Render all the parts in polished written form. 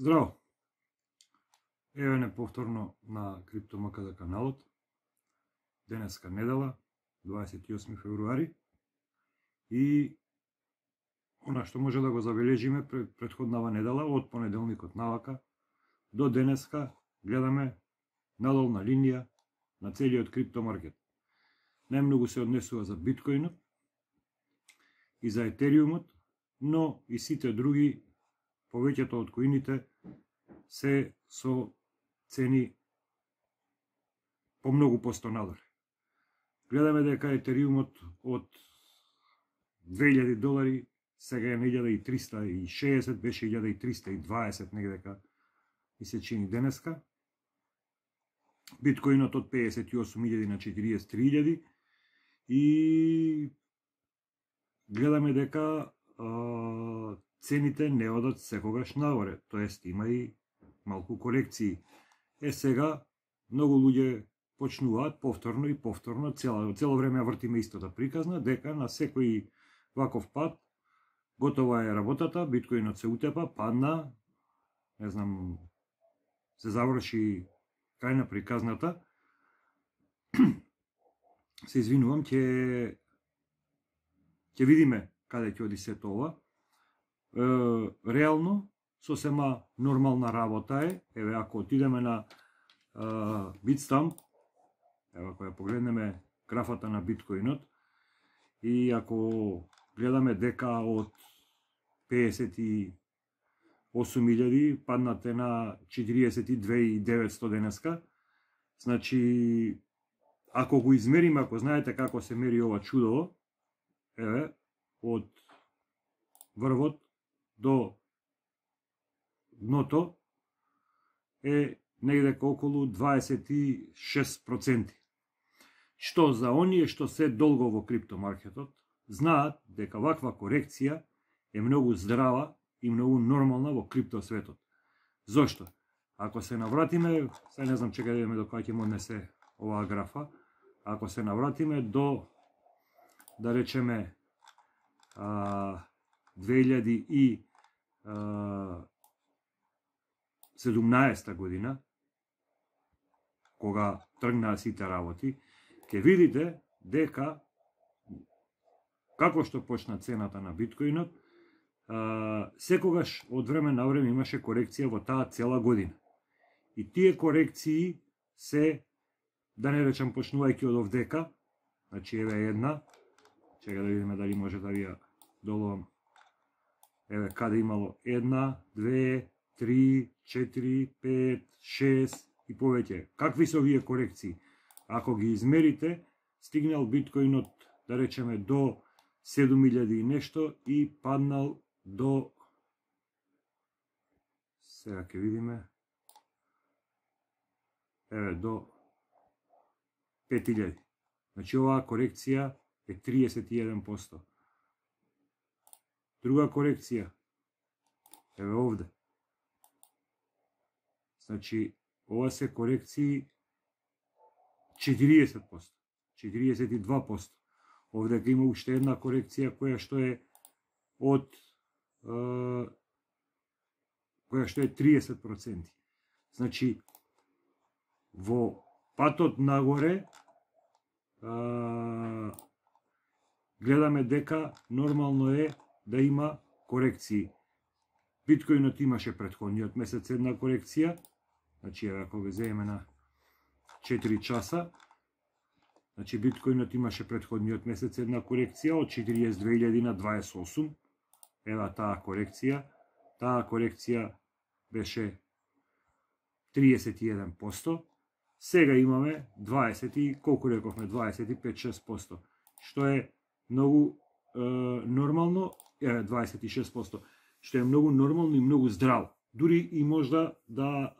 Здраво! Еве не повторно на Криптомакада каналот. Денеска недела, 28 февруари. И она што може да го забележиме предходнава недела, од понеделникот навака до денеска, гледаме надолна линија на целиот криптомаркет. Најмногу се однесува за биткоинот и за етериумот, но и сите други, повеќето од коините, се со цени по многу посто надоле. Гледаме дека етериумот од 2000 долари сега е на 1360, беше 1320 негдека и се чини денеска. Биткоинот од 58.000 на 43.000 и гледаме дека цените не одат секогаш нагоре, тоест има и малку корекции. Е сега многу луѓе почнуваат повторно и повторно, цело време вртиме истата приказна, дека на секој ваков пат готова е работата, биткоинот се утепа, падна, не знам, се заврши крај на приказната. Се извинувам, ќе видиме каде ќе оди се тоа. Реално, сосема нормална работа е. Еве, ако отидеме на Bitstamp, еве, ако ја погледнеме графата на биткоинот, и ако гледаме дека од 58.000 паднате на 42.900 денеска, значи, ако го измериме, ако знаете како се мери ова чудо, еве, од врвот до дното е негде околу 26%. Што за оние што се долго во криптомаркетот, знаат дека ваква корекција е многу здрава и многу нормална во криптосветот. Зошто? Ако се навратиме, се не знам чека да видиме до кога ќе му однесе оваа графа, ако се навратиме до, да речеме, 2017 година, кога тргнаа сите работи, ќе видите дека како што почна цената на биткоинот, секогаш од време на време имаше корекција во таа цела година. И тие корекции се, да не речам почнувајќи од овдека, значи еве една, чека да видиме дали може да ви ја доловам. Еве каде имало 1, 2, 3, 4, 5, 6 и повеќе. Какви се овие корекции? Ако ги измерите, стигнал биткоинот, да речеме, до 7.000 и нешто и паднал до, сега ќе видиме, еве до 5.000. Значи оваа корекција е 31%. Друга корекција, еве овде. Значи, ова се корекции 40%, 42%. Овде има уште една корекција која што е од, која што е 30%. Значи, во патот нагоре, гледаме дека нормално е да има корекции. Биткоинот имаше претходниот месец една корекција, значи ако го земеме на 4 часа, значи биткоинот имаше претходниот месец една корекција од 42.000 на 28. Ева таа корекција. Таа корекција беше 31%. Сега имаме 20, колку рековме, 25-6%, што е многу нормално, 26%, што е многу нормално и многу здраво. Дури и можда да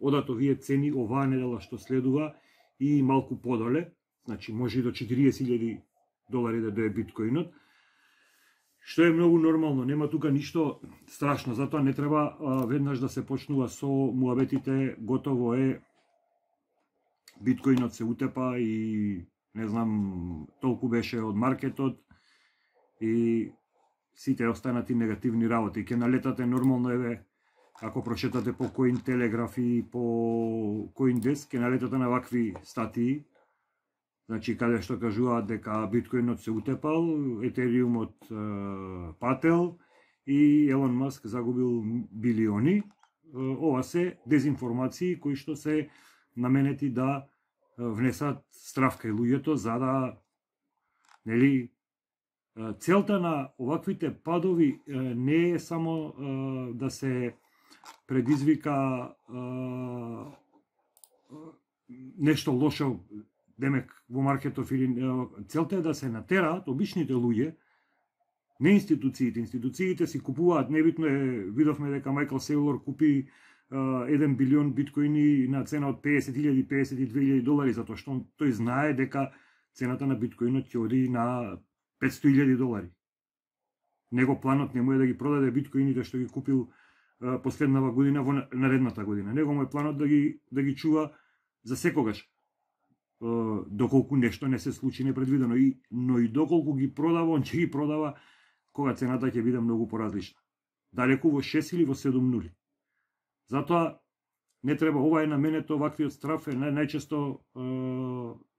одат овие цени оваа недела што следува и малку подоле, значи може и до 40.000 долари да дое биткоинот, што е многу нормално, нема тука ништо страшно, затоа не треба веднаш да се почнува со муабетите, готово е, биткоинот се утепа и не знам, толку беше од маркетот, и сите останати негативни работи. Ке налетате нормално, еве, Ако прочетате по Cointelegraph и по Coindesk, ќе налетате на вакви статии, значи каде што кажуваат дека биткоинот се утепал, етериумот пател и Елон Маск загубил билиони. Ова се дезинформации кои што се наменети да внесат страв кај луѓето, за да, нели, целта на оваквите падови не е само да се предизвика нешто лошо, демек, во маркетов, или целта е да се натераат обичните луѓе, не институциите. Институциите си купуваат, небитно е, видовме дека Майкл Сейлор купи 1 билион биткоини на цена од 50.000, 52.000 долари, затоа што тој знае дека цената на биткоинот ќе оди на 500.000 долари. Него планот не му е да ги продаде биткоините што ги купил последнава година во наредната година. Него му е планот да ги чува за секогаш, доколку нешто не се случи непредвидено. Но и доколку ги продава, он ќе ги продава кога цената ќе биде многу поразлична. Далеку во 6 или во 7 нули. Затоа не треба, ова е наменето, ваквиот страф е најчесто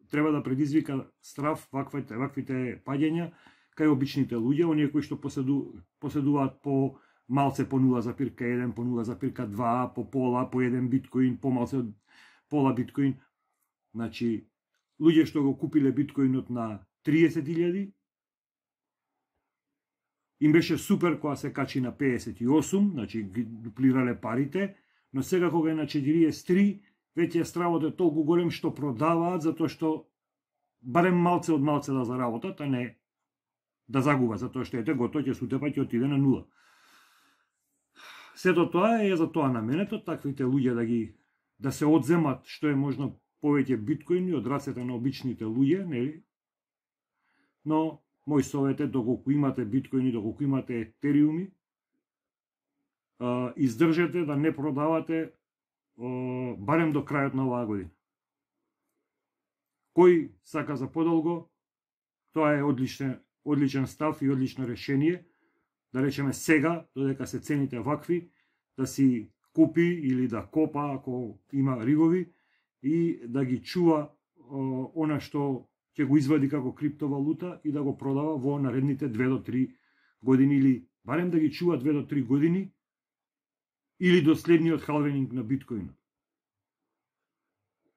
треба да предизвика страф, ваквите падења кај обичните луѓе, оние кои што поседуваат по малце, по 0,1, по 0,2, по пола, по 1 биткоин, по малце од пола биткоин. Значи, луѓе што го купиле биткоинот на 30.000, им беше супер кога се качи на 58, значи ги дуплирале парите, но сега кога е на 43, веќе стравот е толку голем што продаваат, затоа што барем малце од малце да заработат, а не да загубат, затоа што ете готово ќе се утепа, ќе отиде на нула. Сето тоа е за тоа наменето, таквите луѓе да се одземат што е можно повеќе биткоини од рацете на обичните луѓе, нели? Но мој совет е, доколку имате биткоини, доколку имате етериуми, издржете да не продавате барем до крајот на оваа година. Кој сака за подолго, тоа е одличен став и одлично решение. Да речеме сега, додека се цените вакви, да си купи или да копа, ако има ригови, и да ги чува она што ќе го извади како криптовалута и да го продава во наредните 2 до 3 години, или барем да ги чува 2 до 3 години, или до следниот халвенинг на биткоинот.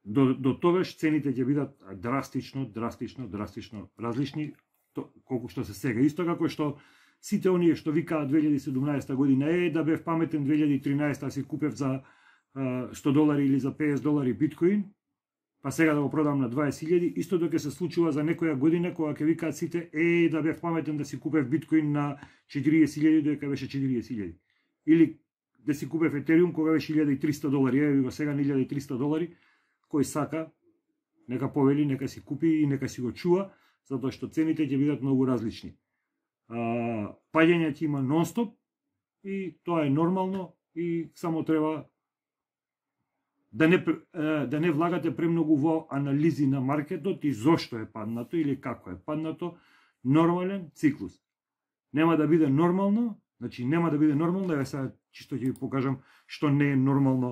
До тогаш цените ќе бидат драстично различни, колку што се сега. Исто како што сите оние што викаат 2017 година е да бев паметен 2013, а си купев за 100 долари или за 50 долари биткоин, па сега да го продам на 20.000, исто док се случува за некоја година кога ќе викаат сите е да бев паметен да си купев биткоин на 40.000 додека беше 40.000. Или да си купев етериум кога беше 1300 долари, еве го сега на 1300 долари, кој сака нека повели, нека си купи и нека си го чува, затоа што цените ќе бидат многу различни. Падења ќе има нонстоп и тоа е нормално и само треба да не влагате премногу во анализи на маркетот и зошто е паднато или како е паднато. Нормален циклус. Нема да биде нормално, значи нема да биде нормално, еве сега чисто ќе ви покажам што не е нормално,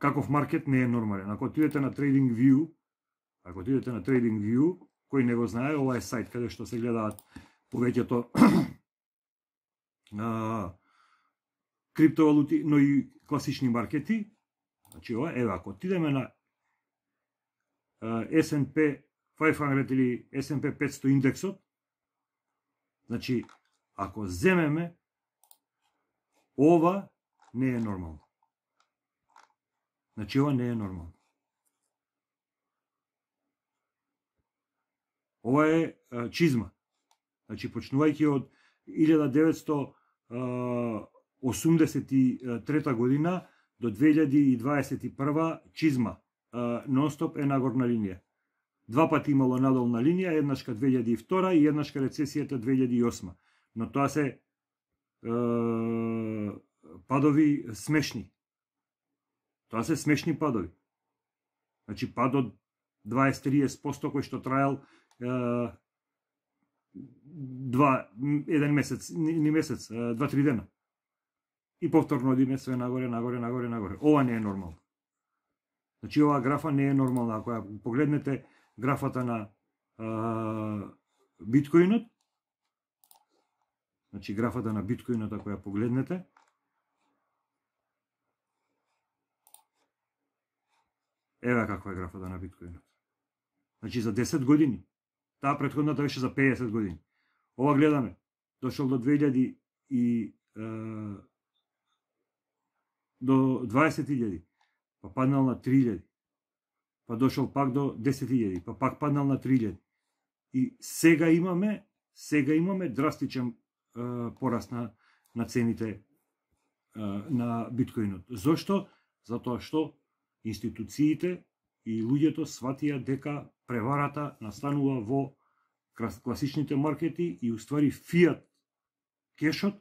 каков маркет не е нормален. Ако отидете на TradingView, кој не го знае, ова е сајт каде што се гледаат повеќето криптовалути, но и класични маркети. Значи ова, еве, ако отидеме на S&P 500 или S&P 500 индексот, значи ако земеме, ова не е нормално. Значи ова не е нормално. Ова е чизма. Значи почнувајќи од 1983 година до 2021 чизма, нонстоп е нагорна линија. Два пати имало надолна линија, еднашка 2002 и еднашка рецесијата 2008. Но тоа се падови смешни. Тоа се смешни падови. Значи пад од 20-30% кој што трајал еден месец, ни месец, 2-3 дена. И повторно одиме све нагоре, нагоре, нагоре, нагоре. Ова не е нормално. Значи, оваа графа не е нормална. Ако ја погледнете графата на биткоинот, значи графата на биткоинот, ако ја погледнете, еве каква е графата на биткоинот. Значи, за 10 години. Таа претходната беше за 50 години. Ова гледаме. Дошол до 2000 и до 20.000, па паднал на 3.000, па дошол пак до 10.000, па пак паднал на 3.000. И сега имаме драстичен пораст на цените на биткоинот. Зошто? Затоа што институциите и луѓето сватија дека преварата настанува во класичните маркети и уствари фиат кешот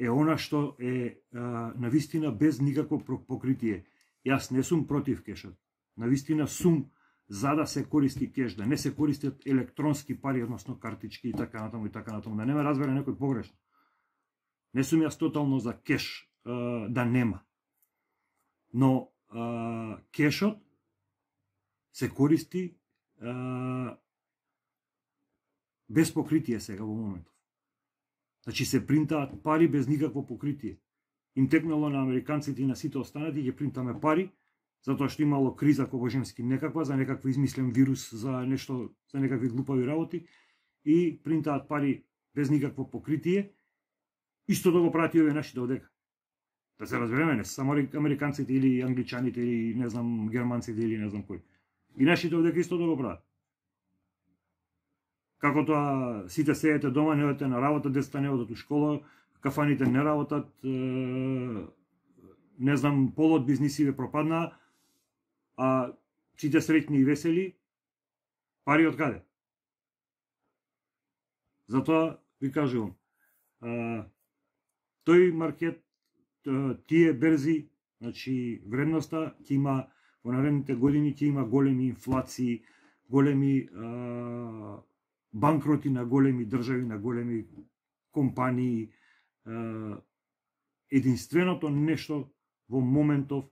е она што е навистина без никакво покритие. Јас не сум против кешот. Навистина сум за да се користи кеш, да не се користат електронски пари, односно картички и така натаму и така натаму. Да не ме разбере некој погрешно. Не сум јас тотално за кеш да нема. Но кешот се користи без покритие сега во моментот. Значи се принтаат пари без никакво покритие. Им текнало на американците и на сите останати, ќе принтаме пари, затоа што имало криза кобожемски некаква, за некакви измислен вирус, за нешто, за некакви глупави работи, и принтаат пари без никакво покритие, исто да го прават и овие наши додека. Да се разбереме, не само американците или англичаните или не знам германците или не знам кој. И нашите овдека исто да го прават. Како тоа сите седете дома, не одете на работа, децата не одат у школа, кафаните не работат, не знам, полот бизниси ве пропаднаа, а сите среќни и весели, пари од каде? Затоа ви кажувам, тој маркет, тие берзи, значи вредноста ќе има во наредните години, ќе има големи инфлации, големи банкроти на големи држави, на големи компании. Единственото нешто во моментов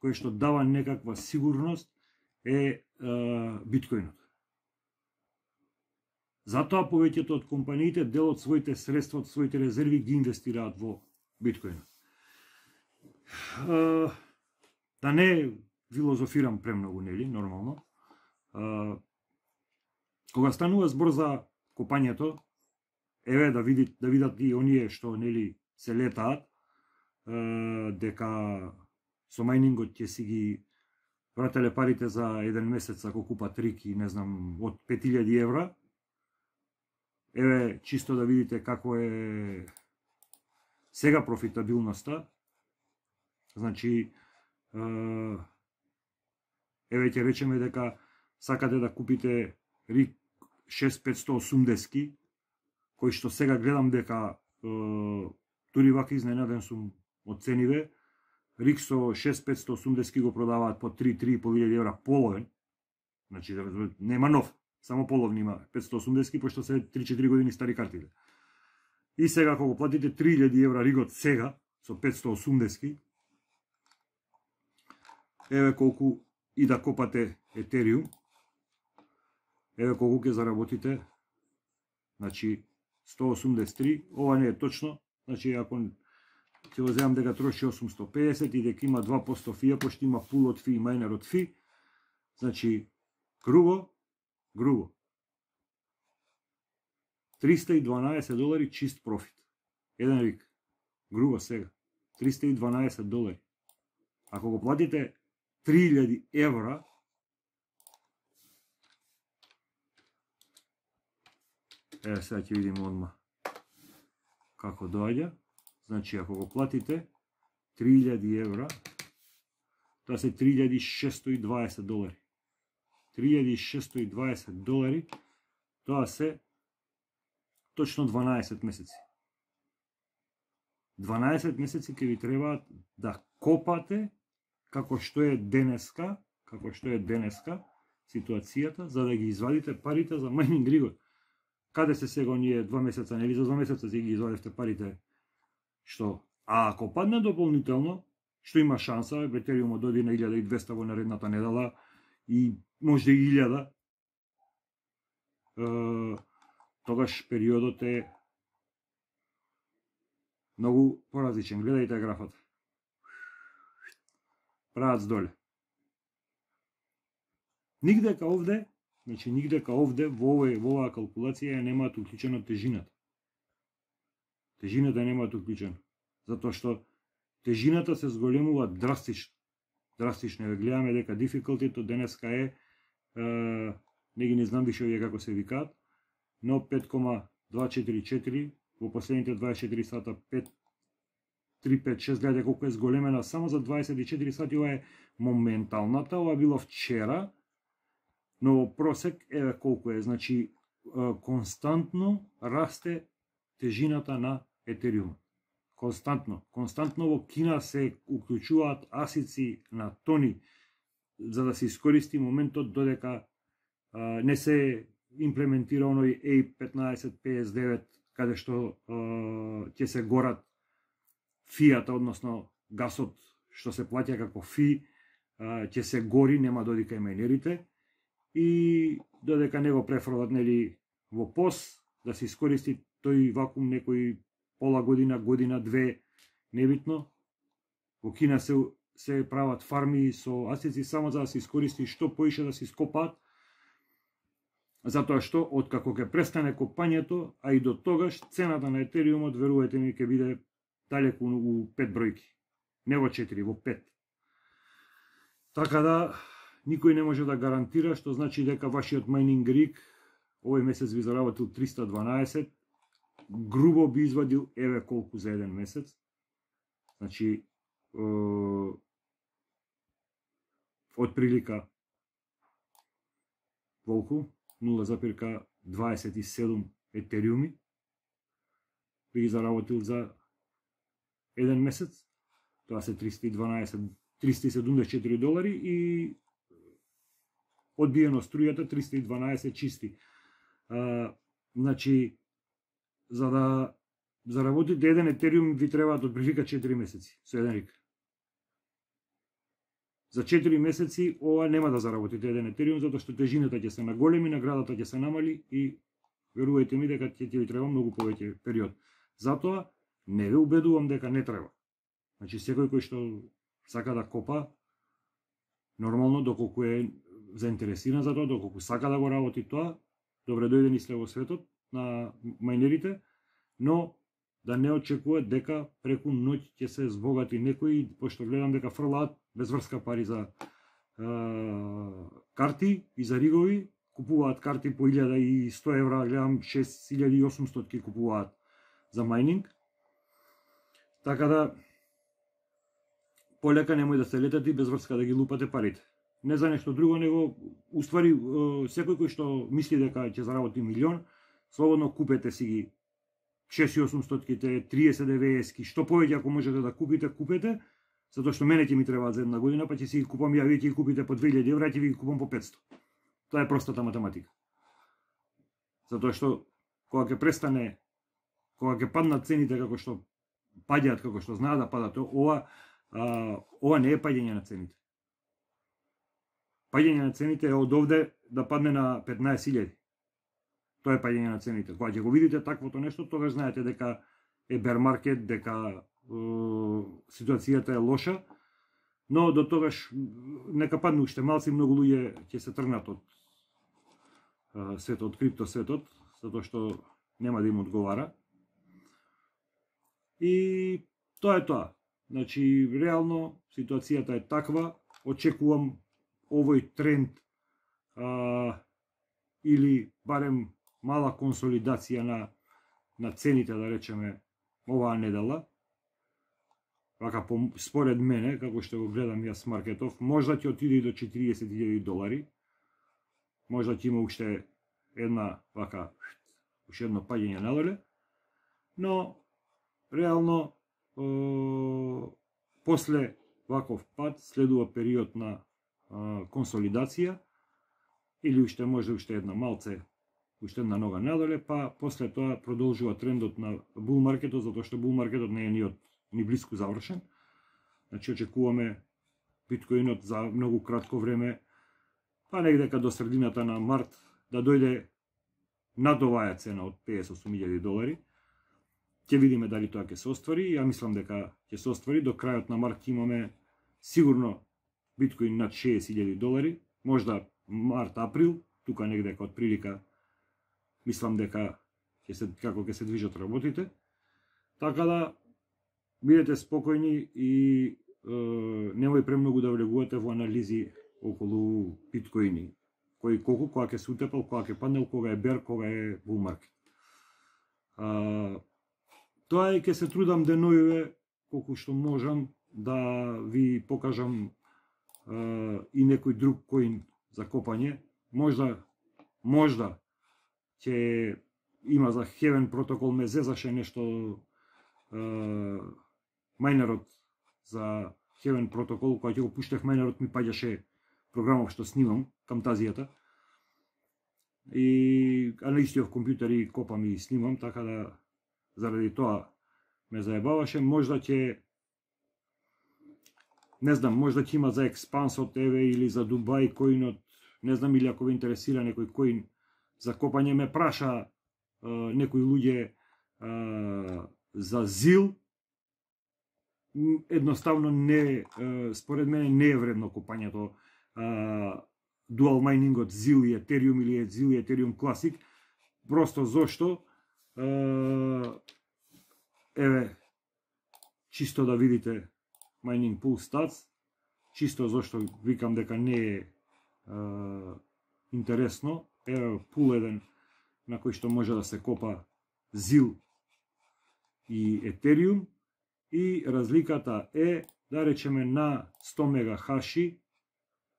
кое што дава некаква сигурност е биткоинот. Затоа повеќето од компаниите дел од своите средства, од своите резерви ги инвестираат во биткоинот. Да не филозофирам премногу, нели, нормално. Кога станува збор за копањето, еве да видат и оние што, нели, се летаат, дека со майнингот ќе си ги врателе парите за еден месец, ако купат рики, не знам, од 5000 евра. Еве, чисто да видите како е сега профитабилноста. Значи, еве ќе речеме дека сакате да купите рик 6580, кој што сега гледам дека тури вака изненаден сум од цениве. Рик со 6580 го продаваат по 3-3.500 евра половен. Значи, нема нов, само половен има 580, пошто се 3-4 години стари картите. И сега, ако го платите 3000 евра ригот сега, со 580, еве колку и да копате етериум, еве колку ќе заработите, значи 183, ова не е точно, значи ако ќе го земам дека троши 850 и дека има 2% фија, пошто има пул од фи и майнер од фи, значи грубо, 312 долари чист профит. Еден рик, грубо сега, 312 долари. Ако го платите 3000 евра, сега ќе видиме одма како доаѓа. Значи, ако го платите 3000 евра, тоа се 3620 долари. 3620 долари, тоа се точно 12 месеци. 12 месеци ќе ви требаат да копате како што е денеска, ситуацијата за да ги извадите парите за Мајмин Григор. Каде се сега оние 2 месеца, нели за 2 месеца си ги извадевте парите? Што? А ако падне дополнително, што има шанса, Етериумот доди на 1200 во наредната недела и може и 1000, тогаш периодот е многу поразличен. Гледајте графот. Прац доле. Нигде ка овде, значи нигде ка овде во оваа калкулација немаат уклучено тежината. Тежината немаат уклучено, затоа што тежината се зголемува драстично. Драстично е. Гледаме дека difficulty-то денеска е не знам више овие како се викаат, но 5,244 во последните 24 сата 5,356, гледајте колку е зголемена само за 24 сати, ова е моменталната, ова било вчера, но во просек еве колку е, значи константно расте тежината на Етериум. Константно во Кина се уклучуваат асици на тони за да се искористи моментот додека не се имплементира оној A1559 каде што ќе се горат фијата, односно гасот што се платја како фи, ќе се гори, нема додека емелерите и додека не го префрлат, нели, во пос да се искористи тој вакуум некој пола година, година, две, небитно. Во Кина се прават фарми со асици само за да се искористи што поише да се ископаат. Затоа што, откако ќе престане копањето, а и до тогаш, цената на Етериумот, верувајте ми, ќе биде далеку у 5 бројки. Не во 4, во 5. Така да, никој не може да гарантира, што значи дека вашиот Mining Rig овој месец би заработил 312, грубо би извадил еве колку за еден месец. Значи, од прилика колку? 0,27 етериуми би ги заработил за еден месец, тоа се 374 долари и одбиено струјата 312 чисти. Значи, за да заработите еден етериум ви требаат од прилика 4 месеци, со еден рик. За 4 месеци ова нема да заработите еден етериум, затоа што тежината ќе се наголеми, наградата ќе се намали и верувајте ми дека ќе ви треба многу повеќе период. Затоа не ве убедувам дека не треба. Значи секој кој што сака да копа, нормално доколку е заинтересиран за тоа, доколку сака да го работи тоа, добре дојдени сле во светот на мајнерите, но да не очекува дека преку ноќ ќе се збогати некои, пошто гледам дека фрлаат безврска пари за карти и за ригови, купуваат карти по 1100 евра, гледам 6800 ки купуваат за майнинг. Така да, полека немој да се летат и безврска да ги лупате парите. Не за нешто друго, него, уствари, секој кој што мисли дека ќе заработи милион, слободно купете си ги 6800-ките, 3090-ки, што повеќе ако можете да купите, купете, затоа што мене ќе ми требаат за една година, па ќе си ги купам, ја вие ќе ги купите по 2000 евра, ќе ви ги купам по 500. Тоа е простата математика. Затоа што, кога ќе престане, кога ќе паднат цените како што падјат, како што знаат да падат, ова не е падјање на цените. Падјање на цените е од овде да падне на 15.000. Тоа е падјање на цените. Кога ќе го видите таквото нешто, тогаш знаете дека е bear market, дека ситуацијата е лоша, но до тогаш нека падне уште малци, многу луѓе ќе се тргнат од светот, крипто светот, затоа што нема да им одговара. И тоа е тоа. Значи, реално ситуацијата е таква, очекувам овој тренд или барем мала консолидација на цените, да речеме, оваа недела. Вака, според мене, како што го гледам јас маркетов, можда ќе отиде до 40.000 долари. Можда ќе има уште една, вака, уште едно падење надоле. Но, реално, после ваков пад следува период на консолидација, или уште една малце, уште една нога надоле, па после тоа продолжува трендот на bull маркетот, затоа што bull маркетот не е ни близко завршен. Значи очекуваме биткоинот за многу кратко време, па негдека до средината на март да дојде над оваа цена од $58.000. Ќе видиме дали тоа ќе се оствари, ја мислам дека ќе се оствари. До крајот на март имаме сигурно биткоин над $60.000, можда март-април, тука негдека од прилика, мислам дека како ќе се движат работите. Така да, бидете спокојни и немој премногу да влегувате во анализи околу биткоини. Кој колку, кога ќе се утепал, кога ќе паднел, кога е бер, кога е bull market. Тоа е, ќе се трудам денојуве колку што можам да ви покажам и некој друг коин за копање. Можда ќе има за Хевен протокол, ме зезаше нешто мајнерот за Хевен протокол, кога ќе го пуштех мајнерот ми паѓаше програмов што снимам, камтазијата. И аналистиот компјутер и копам и снимам, така да заради тоа ме заебаваше. Можда ќе има за експансот еве или за Дубај коинот, не знам, или ако ве интересира некој коин за копање, ме праша некои луѓе за ЗИЛ. Едноставно според мене не е вредно копањето. Дуал майнингот ЗИЛ и Етериум, или ЗИЛ и Етериум Класик, просто зошто еве чисто да видите Mining Pool Stats, чисто зашто викам дека не е интересно. Еве пул еден на кој што може да се копа ЗИЛ и Етериум, и разликата е, да речеме, на 100 мегахаши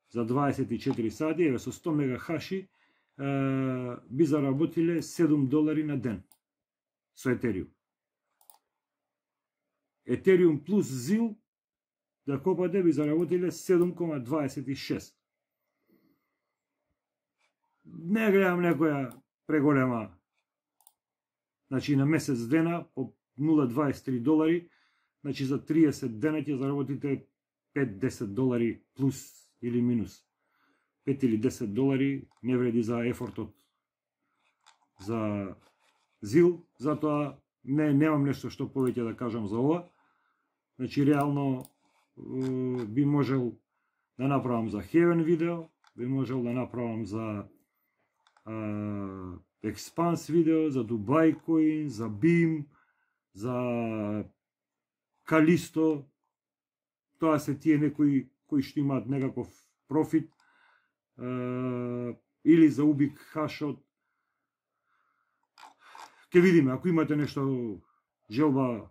за 24 сати. Еве со 100 мегахаши би заработиле $7 на ден со Етериум. Етериум плюс ЗИЛ да копате би заработиле 7,26. Не гледам некоја преголема. Значи на месец дена по $0,23, значи за 30 дена ќе заработите 5-10 долари плюс или минус. 5 или 10 долари не вреди за ефортот за ЗИЛ, затоа немам нешто што повеќе да кажам за ова. Значи реално би можел да направам за Хевен видео, би можел да направам за Експанс видео, за Дубај коин, за Бим, за Калисто. Тоа се тие некои кои што имаат некаков профит, или за Убик Хашот. Ке видиме, ако имате нешто желба,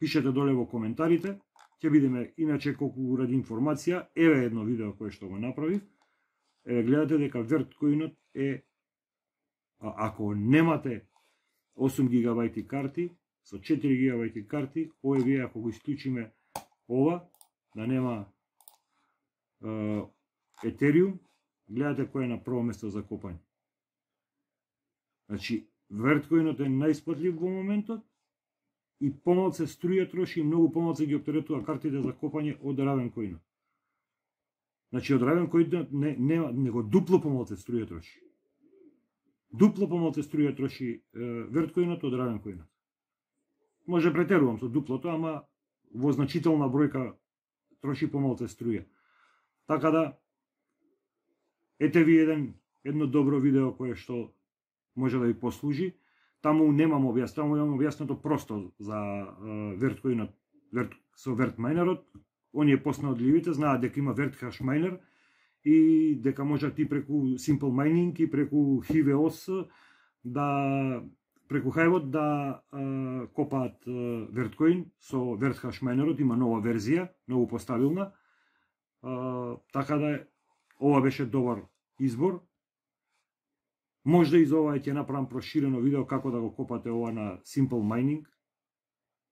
пишете доле во коментарите, ќе видиме. Иначе, колку ради информација, еве едно видео кое што го направив. Еве гледате дека верткоинот е, ако немате 8 гигабајти карти, со 4 гигабајти карти, овој вие ако го исклучиме ова, да нема Етериум, гледате кој е на прво место за копање. Значи, верткоинот е најисплатлив во моментот, и помалку се струја троши, и многу помалку се ги оптеретува картите за копање од равен коинот. Значи, од равен коинот него дупло помалку се струја троши. Дупло помалку се струја троши верткоинот од равен коинот. Може претерувам со дуплото, ама во значителна бројка троши помалку се струја. Така да, ете ви едно добро видео кое што може да ви послужи. Таму немам објаснето, таму имам објаснето просто за верткоинот со вертмайнерот. Оние поснаодливите знаат дека има верткаш майнер и дека можат и преку Simple Mining и преку HVOS преку Hiveot да копаат верткоин со верткаш майнерот. Има нова верзија, многу постабилна. Така да, ова беше добар избор. Можда и за ова ќе направам проширено видео како да го копате ова на Simple Mining,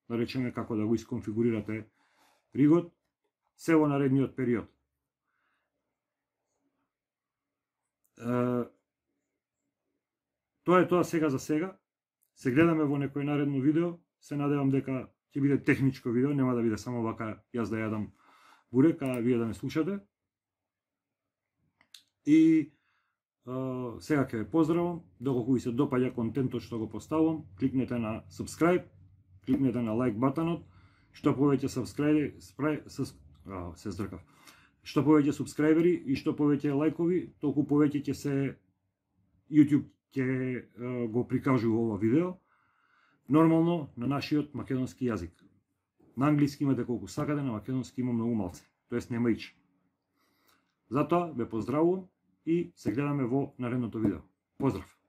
да речеме, како да го исконфигурирате ригот, се во наредниот период. Тоа е тоа сега за сега. Се гледаме во некој наредно видео. Се надевам дека ќе биде техничко видео, нема да биде само вака јас да јадам бурек, а вие да ме слушате. И сега ќе ве поздравам. Доколку ви се допаѓа контентот што го поставувам, кликнете на subscribe, кликнете на лайк батанот. Што повеќе Што повеќе субскрајбери и што повеќе лајкови, толку повеќе ќе се YouTube ќе го прикажува ова видео. Нормално на нашиот македонски јазик. На англиски имате колку сакате, на македонски има многу малце, тоест нема ич. Затоа ве поздравувам и се гледаме во наредното видео. Поздрав!